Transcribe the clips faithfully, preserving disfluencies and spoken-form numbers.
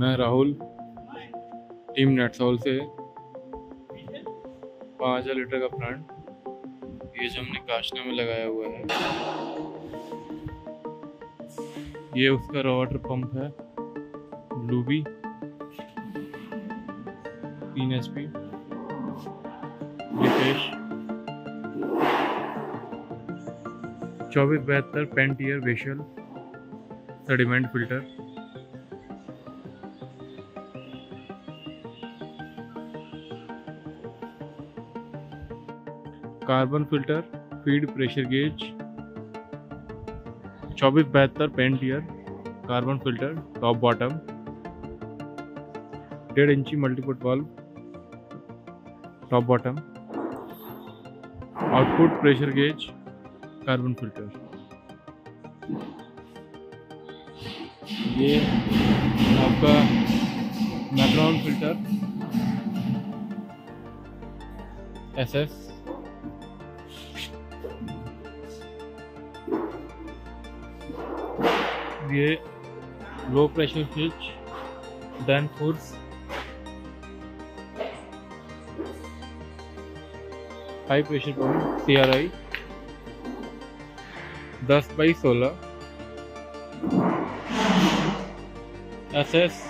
मैं Rahul, team NetSol से। पाँच हजार लीटर का प्लांट, ये जो हमने काशना में लगाया हुआ है, ये उसका रॉ वाटर पंप है। ब्लूबी तीन एचपी, विकेश चौबीस बहत्तर Pentair vessel sediment filter, carbon filter, feed pressure gauge, चौबीस बहत्तर Pentair carbon filter top bottom, डेढ़ इंची multiport valve top bottom, output pressure gauge, carbon filter. ये आपका मैक्रोन फिल्टर एसएस, ये low pressure switch, Danfoss, high pressure pump CRI दस by सोलह, SS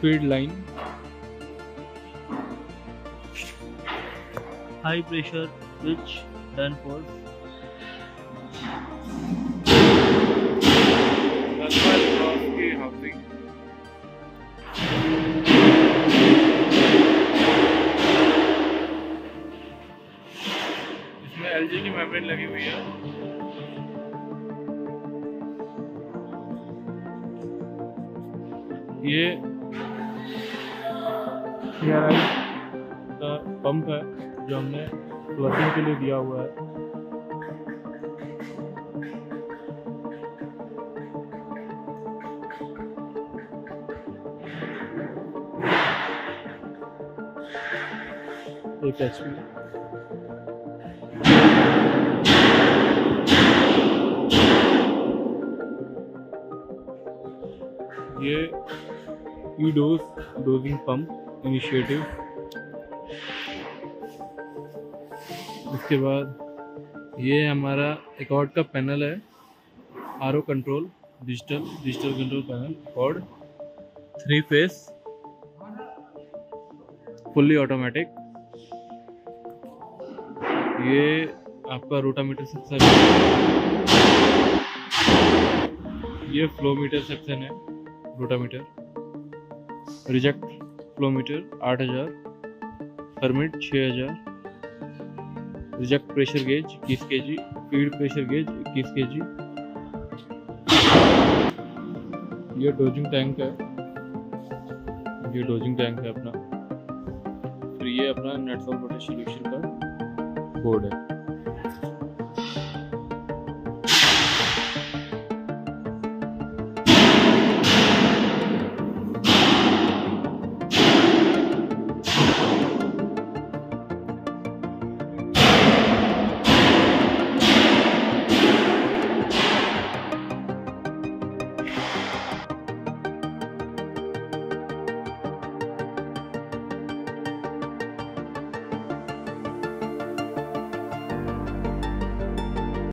feed line, high pressure switch, Danfoss, housing, LG की membrane लगी हुई है। ये सीआरआई का पंप है जो हमने फ्लशिंग के लिए दिया हुआ है। एक एचपी ये ई-डोज डोजिंग पंप इनिशिएटिव। उसके बाद ये हमारा एकॉर्ड का पैनल है, R O control, digital digital control panel, और थ्री फेस फुल्ली ऑटोमेटिक। ये आपका रोटामीटर सेक्शन, ये फ्लो मीटर सेक्शन है, रोटामीटर, रिजेक्ट फ्लो मीटर आठ हजार, परमिट छह हजार, रिजेक्ट प्रेशर गेज इक्कीस केजी, फीड प्रेशर गेज इक्कीस केजी। ये डोजिंग टैंक है, ये डोजिंग टैंक है अपना। फिर ये अपना नेटफॉम पोटेश सॉल्यूशन का बोर्ड है।